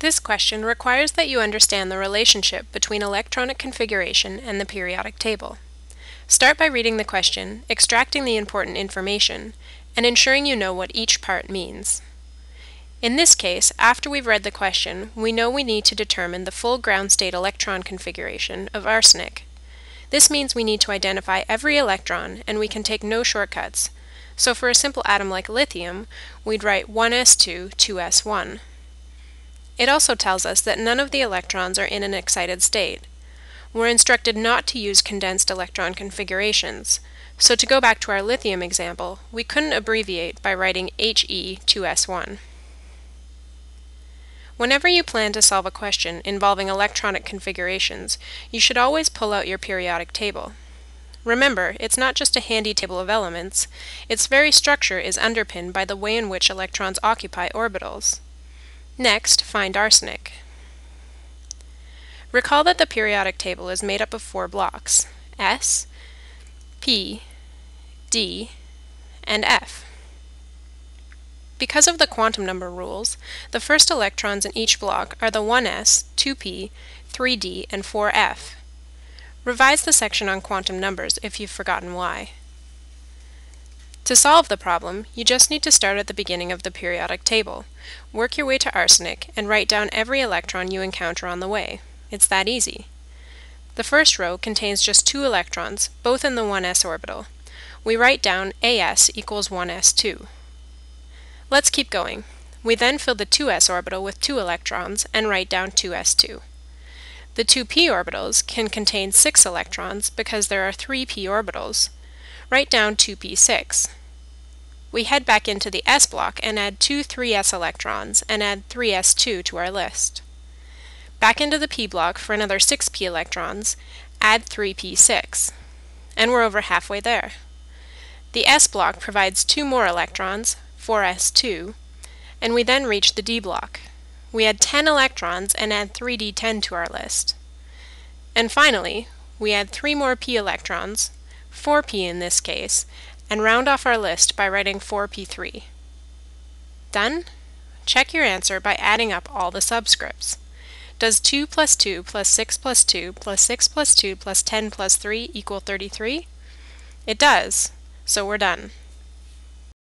This question requires that you understand the relationship between electronic configuration and the periodic table. Start by reading the question, extracting the important information, and ensuring you know what each part means. In this case, after we've read the question, we know we need to determine the full ground state electron configuration of arsenic. This means we need to identify every electron, and we can take no shortcuts. So for a simple atom like lithium, we'd write 1s2, 2s1. It also tells us that none of the electrons are in an excited state. We're instructed not to use condensed electron configurations, so to go back to our lithium example, we couldn't abbreviate by writing He2s1. Whenever you plan to solve a question involving electronic configurations, you should always pull out your periodic table. Remember, it's not just a handy table of elements, its very structure is underpinned by the way in which electrons occupy orbitals. Next, find arsenic. Recall that the periodic table is made up of four blocks: S, P, D, and F. Because of the quantum number rules, the first electrons in each block are the 1s, 2p, 3d, and 4f. Revise the section on quantum numbers if you've forgotten why. To solve the problem, you just need to start at the beginning of the periodic table, work your way to arsenic, and write down every electron you encounter on the way. It's that easy. The first row contains just two electrons, both in the 1s orbital. We write down As equals 1s2. Let's keep going. We then fill the 2s orbital with two electrons and write down 2s2. The 2p orbitals can contain six electrons because there are three p orbitals. Write down 2p6. We head back into the s block and add two 3s electrons and add 3s2 to our list. Back into the p block for another 6p electrons, add 3p6. And we're over halfway there. The s block provides two more electrons, 4s2, and we then reach the d block. We add 10 electrons and add 3d10 to our list. And finally, we add three more p electrons, 4p in this case, and round off our list by writing 4p3. Done? Check your answer by adding up all the subscripts. Does 2 plus 2 plus 6 plus 2 plus 6 plus 2 plus 10 plus 3 equal 33? It does, so we're done.